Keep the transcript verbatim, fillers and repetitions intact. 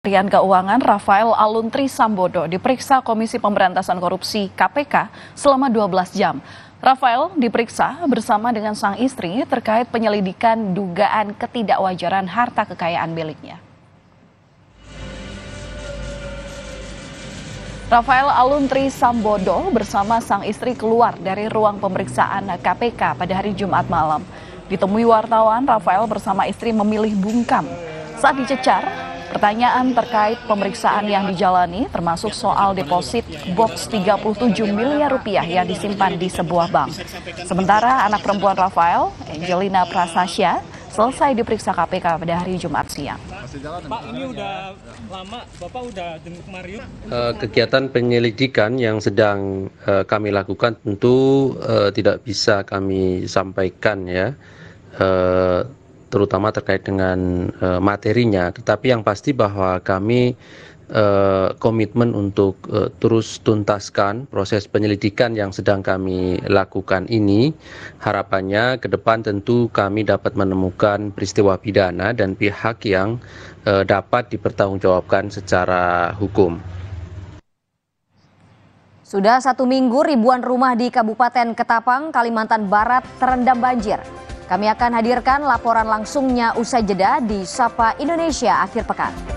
Kementerian Keuangan Rafael Alun Trisambodo diperiksa Komisi Pemberantasan Korupsi K P K selama dua belas jam. Rafael diperiksa bersama dengan sang istri terkait penyelidikan dugaan ketidakwajaran harta kekayaan miliknya. Rafael Alun Trisambodo bersama sang istri keluar dari ruang pemeriksaan K P K pada hari Jumat malam. Ditemui wartawan, Rafael bersama istri memilih bungkam saat dicecar pertanyaan terkait pemeriksaan yang dijalani, termasuk soal deposit box tiga puluh tujuh miliar rupiah yang disimpan di sebuah bank. Sementara anak perempuan Rafael, Angelina Prasasya, selesai diperiksa K P K pada hari Jumat siang. Pak, ini udah lama, Bapak udah jenguk Mario. Kegiatan penyelidikan yang sedang kami lakukan tentu tidak bisa kami sampaikan ya, terutama terkait dengan uh, materinya, tetapi yang pasti bahwa kami uh, komitmen untuk uh, terus tuntaskan proses penyelidikan yang sedang kami lakukan ini. Harapannya ke depan tentu kami dapat menemukan peristiwa pidana dan pihak yang uh, dapat dipertanggungjawabkan secara hukum. Sudah satu minggu ribuan rumah di Kabupaten Ketapang, Kalimantan Barat terendam banjir. Kami akan hadirkan laporan langsungnya usai jeda di Sapa Indonesia akhir pekan.